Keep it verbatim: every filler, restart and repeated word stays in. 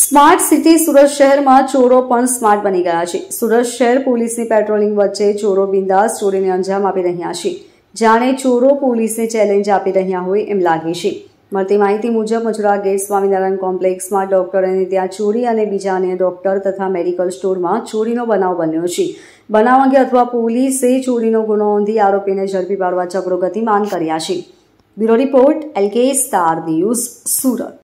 Smart city Surat શહેરમાં ચોરો પણ smart બની ગયા છે। સુરત શહેર પોલીસની પેટ્રોલિંગ વચ્ચે ચોરો બિંદાસ ચોરીને અંજામ આપી રહ્યા છે, જાણે ચોરો પોલીસને ચેલેન્જ આપી રહ્યા હોય એમ લાગે છે। મળતી માહિતી મુજબ મજુરા ગેટ સ્વામિનારાયણ કોમ્પ્લેક્સમાં ડોક્ટર અને ત્યાં ચોરી અને બીજા અન્ય ડોક્ટર તથા મેડિકલ સ્ટોરમાં ચોરીનો બનાવ બન્યો છે। બનાવ અંગે અથવા પોલીસે ચોરીનો ગુનો નોંધી આરોપીને ઝડપી પાડવા ચક્રો ગતિમાન કર્યા છે। Bureau report L K star news Surat.